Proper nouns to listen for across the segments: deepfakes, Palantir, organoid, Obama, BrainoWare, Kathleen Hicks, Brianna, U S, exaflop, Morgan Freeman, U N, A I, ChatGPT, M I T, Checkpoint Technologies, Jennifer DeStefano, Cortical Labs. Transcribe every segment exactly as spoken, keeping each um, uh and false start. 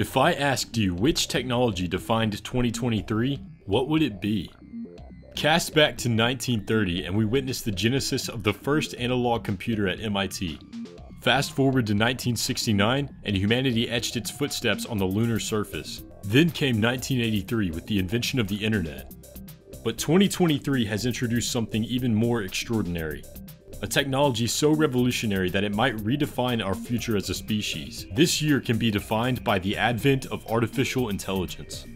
If I asked you which technology defined twenty twenty-three, what would it be? Cast back to nineteen thirty and we witnessed the genesis of the first analog computer at M I T. Fast forward to nineteen sixty-nine and humanity etched its footsteps on the lunar surface. Then came nineteen eighty-three with the invention of the internet. But twenty twenty-three has introduced something even more extraordinary. A technology so revolutionary that it might redefine our future as a species. This year can be defined by the advent of artificial intelligence.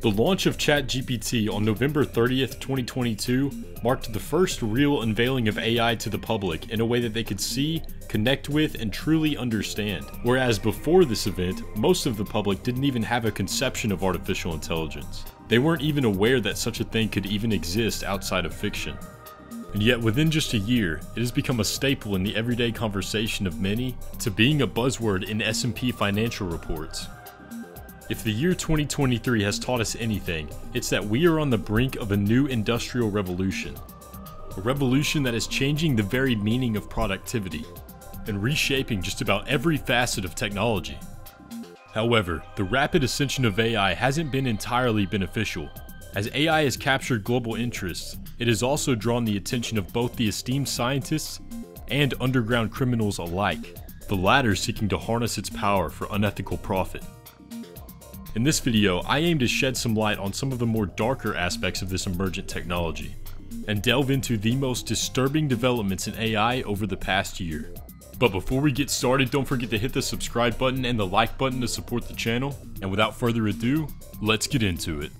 The launch of ChatGPT on November thirtieth, twenty twenty-two marked the first real unveiling of A I to the public in a way that they could see, connect with, and truly understand. Whereas before this event, most of the public didn't even have a conception of artificial intelligence. They weren't even aware that such a thing could even exist outside of fiction. And yet within just a year, it has become a staple in the everyday conversation of many, to being a buzzword in S and P financial reports. If the year twenty twenty-three has taught us anything, it's that we are on the brink of a new industrial revolution. A revolution that is changing the very meaning of productivity, and reshaping just about every facet of technology. However, the rapid ascension of A I hasn't been entirely beneficial. As A I has captured global interests, it has also drawn the attention of both the esteemed scientists and underground criminals alike, the latter seeking to harness its power for unethical profit. In this video, I aim to shed some light on some of the more darker aspects of this emergent technology, and delve into the most disturbing developments in A I over the past year. But before we get started, don't forget to hit the subscribe button and the like button to support the channel, and without further ado, let's get into it.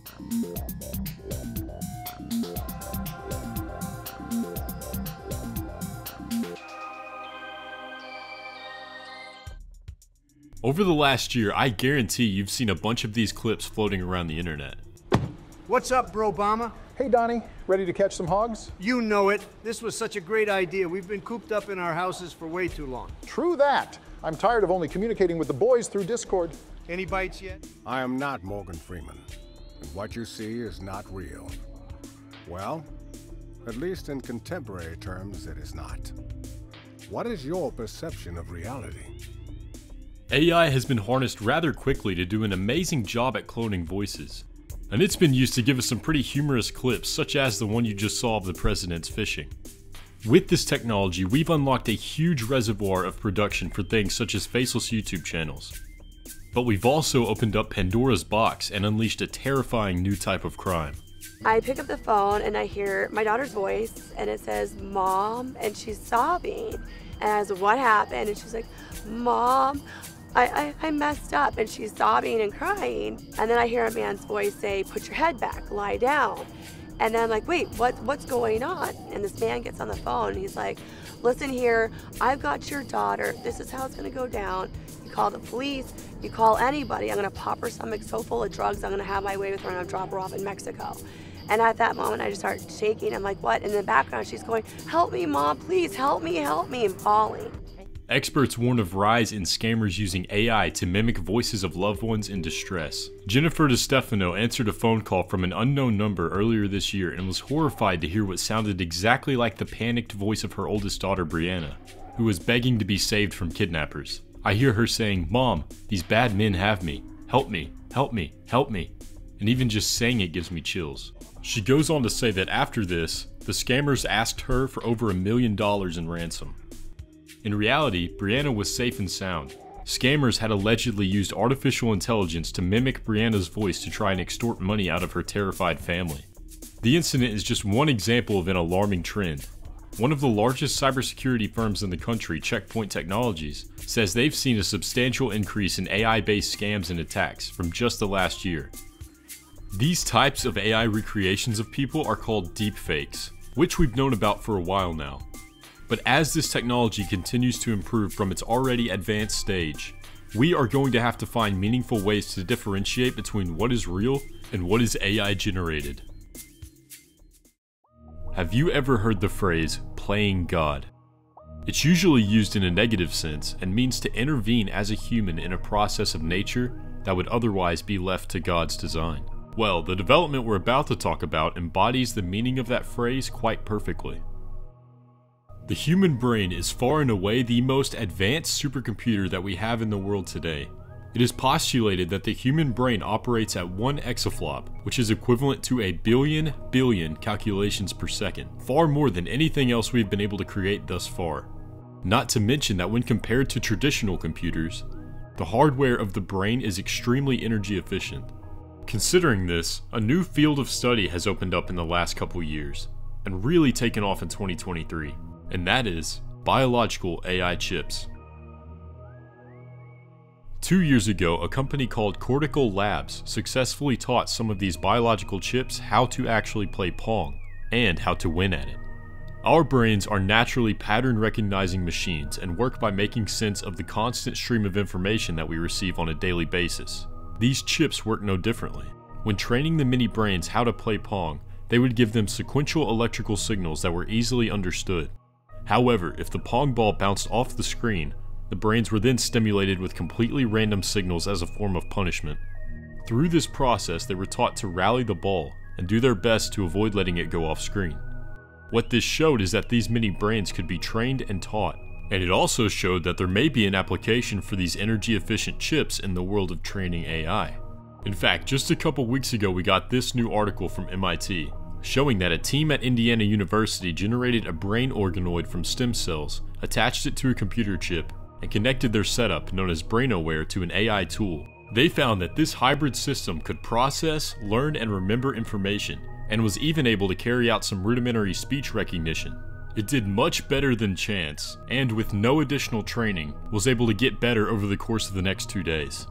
Over the last year, I guarantee you've seen a bunch of these clips floating around the internet. What's up, bro Obama? Hey Donnie, ready to catch some hogs? You know it. This was such a great idea. We've been cooped up in our houses for way too long. True that. I'm tired of only communicating with the boys through Discord. Any bites yet? I am not Morgan Freeman, and what you see is not real. Well, at least in contemporary terms, it is not. What is your perception of reality? A I has been harnessed rather quickly to do an amazing job at cloning voices. And it's been used to give us some pretty humorous clips, such as the one you just saw of the president's fishing. With this technology, we've unlocked a huge reservoir of production for things such as faceless YouTube channels. But we've also opened up Pandora's box and unleashed a terrifying new type of crime. I pick up the phone and I hear my daughter's voice and it says, "Mom," and she's sobbing. And I was like, "What happened?" And she's like, "Mom, I, I, I messed up," and she's sobbing and crying. And then I hear a man's voice say, "Put your head back, lie down." And then I'm like, wait, what, what's going on? And this man gets on the phone and he's like, "Listen here, I've got your daughter. This is how it's gonna go down. You call the police, you call anybody. I'm gonna pop her stomach so full of drugs, I'm gonna have my way with her and I'll drop her off in Mexico." And at that moment, I just start shaking. I'm like, what? In the background, she's going, "Help me, Mom, please, help me, help me," and bawling. Experts warn of rise in scammers using A I to mimic voices of loved ones in distress. Jennifer DeStefano answered a phone call from an unknown number earlier this year and was horrified to hear what sounded exactly like the panicked voice of her oldest daughter, Brianna, who was begging to be saved from kidnappers. "I hear her saying, 'Mom, these bad men have me. Help me, help me, help me.'" And even just saying it gives me chills. She goes on to say that after this, the scammers asked her for over a million dollars in ransom. In reality, Brianna was safe and sound. Scammers had allegedly used artificial intelligence to mimic Brianna's voice to try and extort money out of her terrified family. The incident is just one example of an alarming trend. One of the largest cybersecurity firms in the country, Checkpoint Technologies, says they've seen a substantial increase in A I-based scams and attacks from just the last year. These types of A I recreations of people are called deepfakes, which we've known about for a while now. But as this technology continues to improve from its already advanced stage, we are going to have to find meaningful ways to differentiate between what is real and what is A I generated. Have you ever heard the phrase, "playing God"? It's usually used in a negative sense and means to intervene as a human in a process of nature that would otherwise be left to God's design. Well, the development we're about to talk about embodies the meaning of that phrase quite perfectly. The human brain is far and away the most advanced supercomputer that we have in the world today, It is postulated that the human brain operates at one exaflop, which is equivalent to a billion billion calculations per second, far more than anything else we've been able to create thus far. Not to mention that when compared to traditional computers, the hardware of the brain is extremely energy efficient. Considering this, a new field of study has opened up in the last couple years, and really taken off in twenty twenty-three, and that is biological A I chips. Two years ago, a company called Cortical Labs successfully taught some of these biological chips how to actually play Pong, and how to win at it. Our brains are naturally pattern recognizing machines and work by making sense of the constant stream of information that we receive on a daily basis. These chips work no differently. When training the mini brains how to play Pong, they would give them sequential electrical signals that were easily understood. However, if the Pong ball bounced off the screen, the brains were then stimulated with completely random signals as a form of punishment. Through this process, they were taught to rally the ball and do their best to avoid letting it go off screen. What this showed is that these mini brains could be trained and taught, and it also showed that there may be an application for these energy efficient chips in the world of training A I. In fact, just a couple weeks ago we got this new article from M I T, showing that a team at Indiana University generated a brain organoid from stem cells, attached it to a computer chip, and connected their setup, known as BrainoWare, to an A I tool. They found that this hybrid system could process, learn, and remember information, and was even able to carry out some rudimentary speech recognition. It did much better than chance, and with no additional training, was able to get better over the course of the next two days.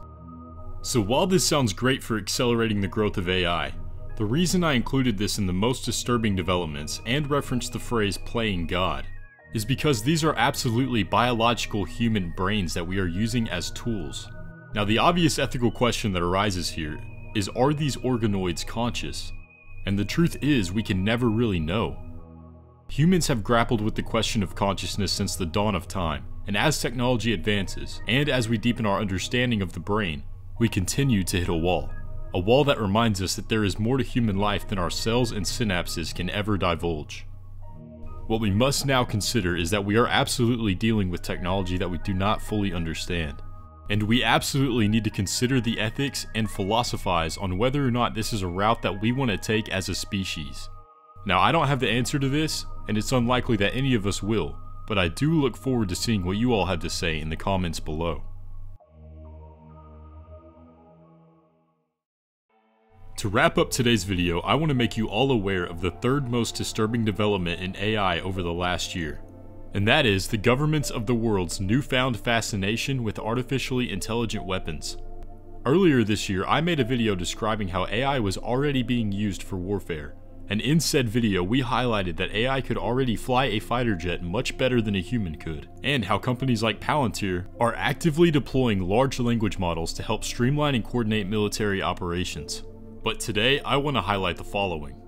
So while this sounds great for accelerating the growth of A I, the reason I included this in the most disturbing developments, and referenced the phrase playing God, is because these are absolutely biological human brains that we are using as tools. Now, the obvious ethical question that arises here is, are these organoids conscious? And the truth is, we can never really know. Humans have grappled with the question of consciousness since the dawn of time, and as technology advances, and as we deepen our understanding of the brain, we continue to hit a wall. A wall that reminds us that there is more to human life than our cells and synapses can ever divulge. What we must now consider is that we are absolutely dealing with technology that we do not fully understand. And we absolutely need to consider the ethics and philosophize on whether or not this is a route that we want to take as a species. Now, I don't have the answer to this, and it's unlikely that any of us will, but I do look forward to seeing what you all have to say in the comments below. To wrap up today's video, I want to make you all aware of the third most disturbing development in A I over the last year, and that is the governments of the world's newfound fascination with artificially intelligent weapons. Earlier this year, I made a video describing how A I was already being used for warfare, and in said video we highlighted that A I could already fly a fighter jet much better than a human could, and how companies like Palantir are actively deploying large language models to help streamline and coordinate military operations. But today, I want to highlight the following.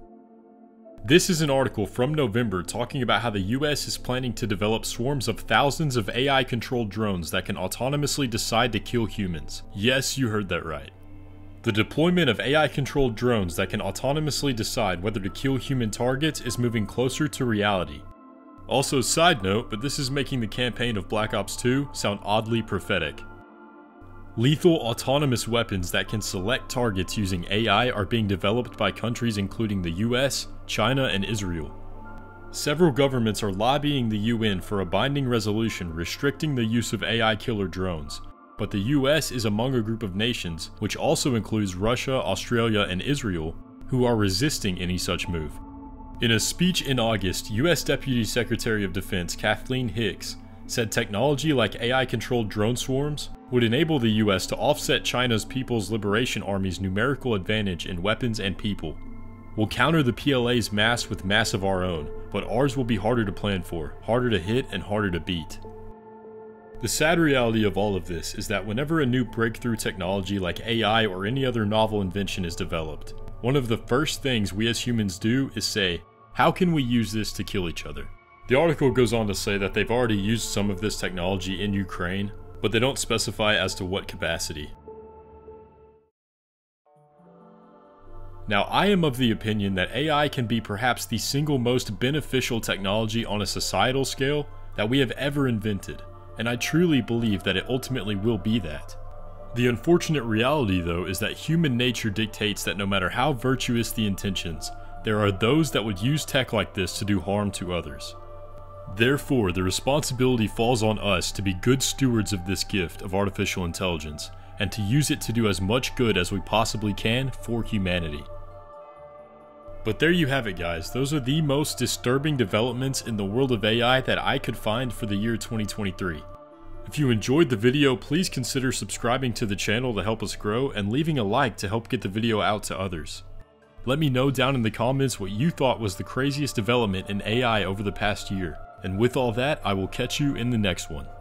This is an article from November talking about how the U S is planning to develop swarms of thousands of A I-controlled drones that can autonomously decide to kill humans. Yes, you heard that right. The deployment of A I-controlled drones that can autonomously decide whether to kill human targets is moving closer to reality. Also, side note, but this is making the campaign of Black Ops two sound oddly prophetic. Lethal autonomous weapons that can select targets using A I are being developed by countries including the U S, China, and Israel. Several governments are lobbying the U N for a binding resolution restricting the use of A I killer drones, but the U S is among a group of nations, which also includes Russia, Australia, and Israel, who are resisting any such move. In a speech in August, U S Deputy Secretary of Defense Kathleen Hicks said technology like A I-controlled drone swarms would enable the U S to offset China's People's Liberation Army's numerical advantage in weapons and people. We'll counter the P L A's mass with mass of our own, but ours will be harder to plan for, harder to hit, and harder to beat. The sad reality of all of this is that whenever a new breakthrough technology like A I or any other novel invention is developed, one of the first things we as humans do is say, how can we use this to kill each other? The article goes on to say that they've already used some of this technology in Ukraine, but they don't specify as to what capacity. Now, I am of the opinion that A I can be perhaps the single most beneficial technology on a societal scale that we have ever invented, and I truly believe that it ultimately will be that. The unfortunate reality, though, is that human nature dictates that no matter how virtuous the intentions, there are those that would use tech like this to do harm to others. Therefore, the responsibility falls on us to be good stewards of this gift of artificial intelligence and to use it to do as much good as we possibly can for humanity. But there you have it, guys. Those are the most disturbing developments in the world of A I that I could find for the year twenty twenty-three. If you enjoyed the video, please consider subscribing to the channel to help us grow and leaving a like to help get the video out to others. Let me know down in the comments what you thought was the craziest development in A I over the past year. And with all that, I will catch you in the next one.